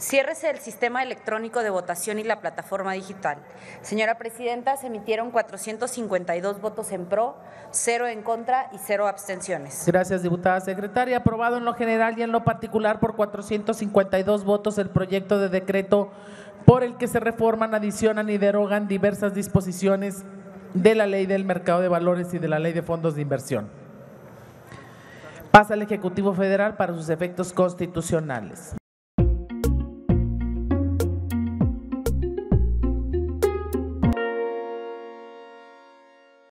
Ciérrese el sistema electrónico de votación y la plataforma digital. Señora presidenta, se emitieron 452 votos en pro, 0 en contra y 0 abstenciones. Gracias, diputada secretaria. Aprobado en lo general y en lo particular por 452 votos el proyecto de decreto por el que se reforman, adicionan y derogan diversas disposiciones de la Ley del Mercado de Valores y de la Ley de Fondos de Inversión. Pasa al Ejecutivo Federal para sus efectos constitucionales.